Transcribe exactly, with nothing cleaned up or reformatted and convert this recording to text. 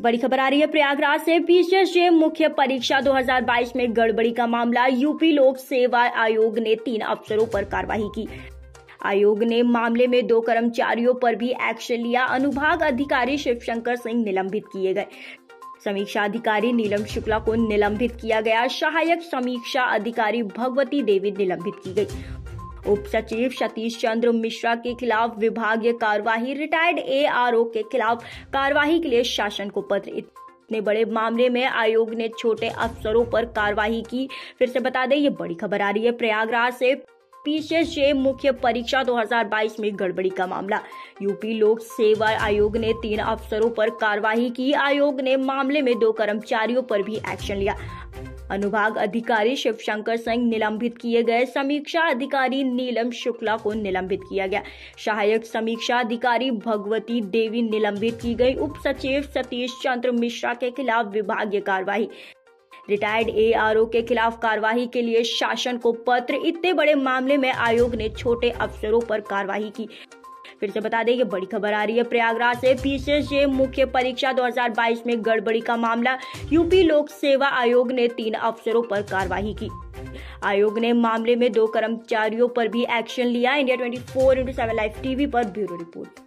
बड़ी खबर आ रही है प्रयागराज से। पीसीएस जे मुख्य परीक्षा दो हज़ार बाईस में गड़बड़ी का मामला। यूपी लोक सेवा आयोग ने तीन अफसरों पर कार्रवाई की। आयोग ने मामले में दो कर्मचारियों पर भी एक्शन लिया। अनुभाग अधिकारी शिवशंकर सिंह निलंबित किए गए। समीक्षा अधिकारी नीलम शुक्ला को निलंबित किया गया। सहायक समीक्षा अधिकारी भगवती देवी निलंबित की गई। उप सचिव सतीश चंद्र मिश्रा के खिलाफ विभागीय कार्रवाई। रिटायर्ड एआरओ के खिलाफ कार्रवाई के लिए शासन को पत्र। इतने बड़े मामले में आयोग ने छोटे अफसरों पर कार्रवाई की। फिर से बता दें, ये बड़ी खबर आ रही है प्रयागराज से। पीसीएस जे मुख्य परीक्षा दो हज़ार बाईस में गड़बड़ी का मामला। यूपी लोक सेवा आयोग ने तीन अफसरों पर कार्रवाई की। आयोग ने मामले में दो कर्मचारियों पर भी एक्शन लिया। अनुभाग अधिकारी शिवशंकर सिंह निलंबित किए गए। समीक्षा अधिकारी नीलम शुक्ला को निलंबित किया गया। सहायक समीक्षा अधिकारी भगवती देवी निलंबित की गई। उप सचिव सतीश चंद्र मिश्रा के खिलाफ विभागीय कार्रवाई। रिटायर्ड एआरओ के खिलाफ कार्रवाई के लिए शासन को पत्र। इतने बड़े मामले में आयोग ने छोटे अफसरों पर कार्रवाई की। फिर से बता दें, ये बड़ी खबर आ रही है प्रयागराज से। पीसीएस जे मुख्य परीक्षा दो हज़ार बाईस में गड़बड़ी का मामला। यूपी लोक सेवा आयोग ने तीन अफसरों पर कार्रवाई की। आयोग ने मामले में दो कर्मचारियों पर भी एक्शन लिया। India two four seven life TV पर ब्यूरो रिपोर्ट।